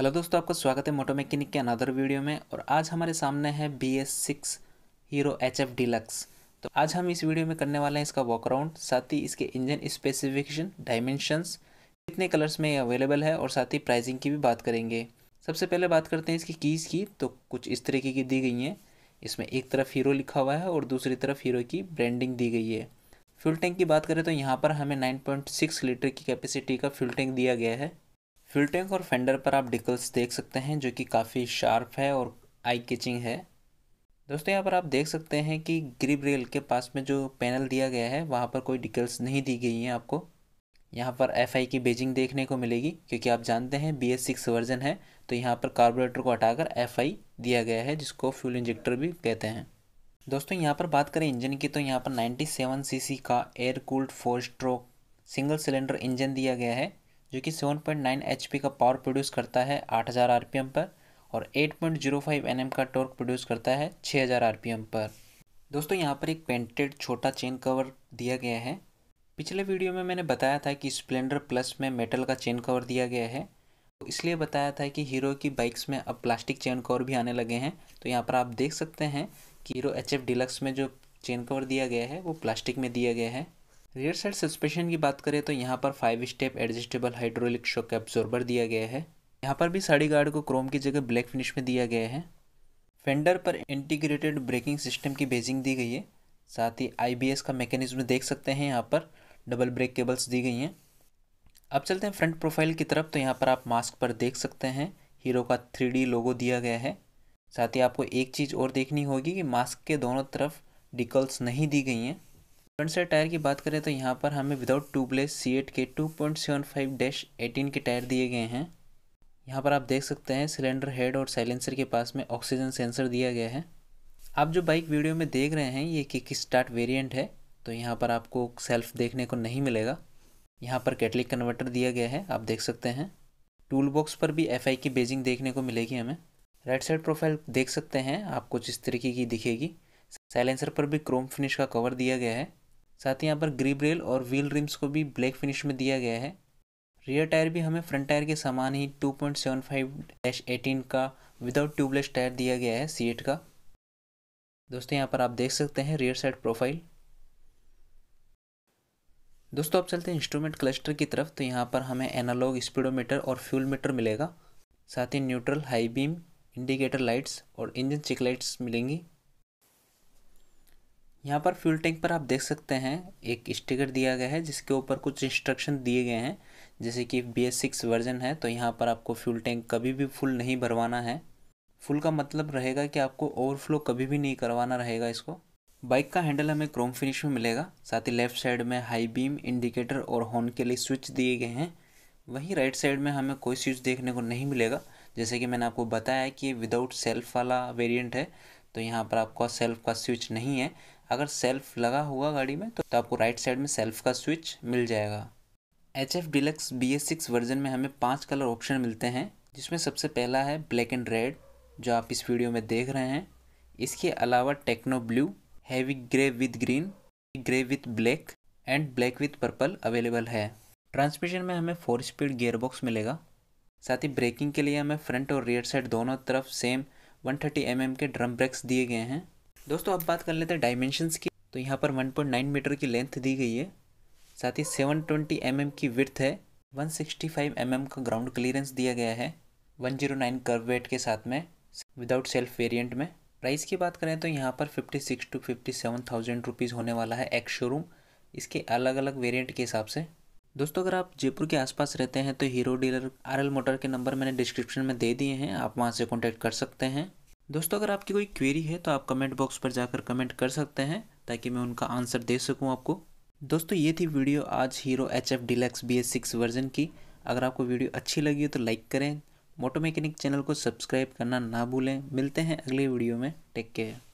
Hello दोस्तों, आपका स्वागत है मोटो मैकेनिक के अनदर वीडियो में। और आज हमारे सामने है BS6 हीरो HF डिलक्स। तो आज हम इस वीडियो में करने वाले हैं इसका वॉक अराउंड, साथ ही इसके इंजन स्पेसिफिकेशन, डायमेंशंस, कितने कलर्स में अवेलेबल है और साथ ही प्राइसिंग की भी बात करेंगे। सबसे पहले बात करते हैं इसकी कीज़ की। तो कुछ इस तरीके की दी गई हैं। इसमें एक तरफ हीरो लिखा हुआ है और दूसरी तरफ हीरो की ब्रांडिंग दी गई है। फ्यूल टैंक की बात करें तो यहाँ पर हमें 9.6 लीटर की कैपेसिटी का फ्यूल टैंक दिया गया है। फ्यूल टैंक और फेंडर पर आप डिकल्स देख सकते हैं जो कि काफ़ी शार्प है और आई कैचिंग है। दोस्तों, यहाँ पर आप देख सकते हैं कि ग्रिप रेल के पास में जो पैनल दिया गया है वहाँ पर कोई डिकल्स नहीं दी गई हैं। आपको यहाँ पर FI की बेजिंग देखने को मिलेगी, क्योंकि आप जानते हैं BS6 वर्जन है, तो यहाँ पर कार्बोरेटर को हटाकर FI दिया गया है, जिसको फ्यूल इंजेक्टर भी कहते हैं। दोस्तों, यहाँ पर बात करें इंजन की तो यहाँ पर 97 सीसी का air cooled 4 stroke single cylinder engine दिया गया है, जो कि 7.9 HP का पावर प्रोड्यूस करता है 8000 RPM पर और 8.05 Nm का टॉर्क प्रोड्यूस करता है 6000 RPM पर। दोस्तों, यहाँ पर एक पेंटेड छोटा चेन कवर दिया गया है। पिछले वीडियो में मैंने बताया था कि स्प्लेंडर प्लस में मेटल का चेन कवर दिया गया है, तो इसलिए बताया था कि हीरो की बाइक्स में अब प्लास्टिक चेन कवर भी आने लगे हैं। तो यहाँ पर आप देख सकते हैं कि हीरो HF डिलक्स में जो चेन कवर दिया गया है वो प्लास्टिक में दिया गया है। रियर साइड सस्पेंशन की बात करें तो यहाँ पर 5 step adjustable hydraulic shock absorber दिया गया है। यहाँ पर भी साड़ी गार्ड को क्रोम की जगह ब्लैक फिनिश में दिया गया है। फेंडर पर इंटीग्रेटेड ब्रेकिंग सिस्टम की बेजिंग दी गई है, साथ ही IBS का मैकेनिज्म देख सकते हैं। यहाँ पर डबल ब्रेक केबल्स दी गई हैं। अब चलते हैं फ्रंट प्रोफाइल की तरफ। तो यहाँ पर आप मास्क पर देख सकते हैं हीरो का 3D लोगो दिया गया है। साथ ही आपको एक चीज़ और देखनी होगी कि मास्क के दोनों तरफ डिकल्स नहीं दी गई हैं। फ्रंट साइड टायर की बात करें तो यहाँ पर हमें विदाउट ट्यूबलेस C8 के 2.75-18 के टायर दिए गए हैं। यहाँ पर आप देख सकते हैं सिलेंडर हेड और साइलेंसर के पास में ऑक्सीजन सेंसर दिया गया है। आप जो बाइक वीडियो में देख रहे हैं ये किक स्टार्ट वेरियंट है, तो यहाँ पर आपको सेल्फ देखने को नहीं मिलेगा। यहाँ पर कैटलिक कन्वर्टर दिया गया है, आप देख सकते हैं। टूल बॉक्स पर भी FI की बेजिंग देखने को मिलेगी हमें। राइट साइड प्रोफाइल देख सकते हैं आप, कुछ इस तरीके की दिखेगी। साइलेंसर पर भी क्रोम फिनिश का कवर दिया गया है। साथ ही यहाँ पर ग्रिप रेल और व्हील रिम्स को भी ब्लैक फिनिश में दिया गया है। रियर टायर भी हमें फ्रंट टायर के समान ही 2.75-18 का विदाउट ट्यूबलेस टायर दिया गया है C8 का। दोस्तों, यहाँ पर आप देख सकते हैं रियर साइड प्रोफाइल। दोस्तों, अब चलते हैं इंस्ट्रूमेंट क्लस्टर की तरफ। तो यहाँ पर हमें एनालॉग स्पीडोमीटर और फ्यूल मीटर मिलेगा, साथ ही neutral, high beam, indicator lights और इंजन चेक लाइट्स मिलेंगी। यहाँ पर फ्यूल टैंक पर आप देख सकते हैं एक स्टिकर दिया गया है, जिसके ऊपर कुछ इंस्ट्रक्शन दिए गए हैं। जैसे कि BS6 वर्जन है, तो यहाँ पर आपको फ्यूल टैंक कभी भी फुल नहीं भरवाना है। फुल का मतलब रहेगा कि आपको ओवरफ्लो कभी भी नहीं करवाना रहेगा इसको। बाइक का हैंडल हमें क्रोम फिनिश में मिलेगा। साथ ही लेफ़्ट साइड में हाई बीम, इंडिकेटर और हॉर्न के लिए स्विच दिए गए हैं। वहीं राइट साइड में हमें कोई स्विच देखने को नहीं मिलेगा। जैसे कि मैंने आपको बताया कि ये विदाउट सेल्फ वाला वेरिएंट है, तो यहाँ पर आपका सेल्फ का स्विच नहीं है। अगर सेल्फ लगा हुआ गाड़ी में तो आपको राइट साइड में सेल्फ का स्विच मिल जाएगा। HF डिलक्स BS6 वर्जन में हमें 5 कलर ऑप्शन मिलते हैं, जिसमें सबसे पहला है ब्लैक एंड रेड, जो आप इस वीडियो में देख रहे हैं। इसके अलावा techno blue, heavy grey with green, grey with black and black with purple available है। ट्रांसमिशन में हमें 4 स्पीड गियरबॉक्स मिलेगा। साथ ही ब्रेकिंग के लिए हमें फ्रंट और रियर साइड दोनों तरफ सेम 130 mm के ड्रम ब्रेक्स दिए गए हैं। दोस्तों, अब बात कर लेते हैं डायमेंशंस की। तो यहाँ पर 1.9 मीटर की लेंथ दी गई है, साथ ही 720 mm की विड्थ है, 165 mm का ग्राउंड क्लियरेंस दिया गया है 109 कर्व वेट के साथ में, विदाउट सेल्फ वेरिएंट में। प्राइस की बात करें तो यहाँ पर 56,000 to 57,000 रुपीज़ होने वाला है एक्स शोरूम, इसके अलग अलग वेरिएंट के हिसाब से। दोस्तों, अगर आप जयपुर के आसपास रहते हैं तो हीरो डीलर RL मोटर के नंबर मैंने डिस्क्रिप्शन में दे दिए हैं, आप वहां से कॉन्टैक्ट कर सकते हैं। दोस्तों, अगर आपकी कोई क्वेरी है तो आप कमेंट बॉक्स पर जाकर कमेंट कर सकते हैं, ताकि मैं उनका आंसर दे सकूँ आपको। दोस्तों, ये थी वीडियो आज hero HF deluxe BS6 version की। अगर आपको वीडियो अच्छी लगी हो तो लाइक करें। मोटो मैकेनिक चैनल को सब्सक्राइब करना ना भूलें। मिलते हैं अगले वीडियो में। Take care.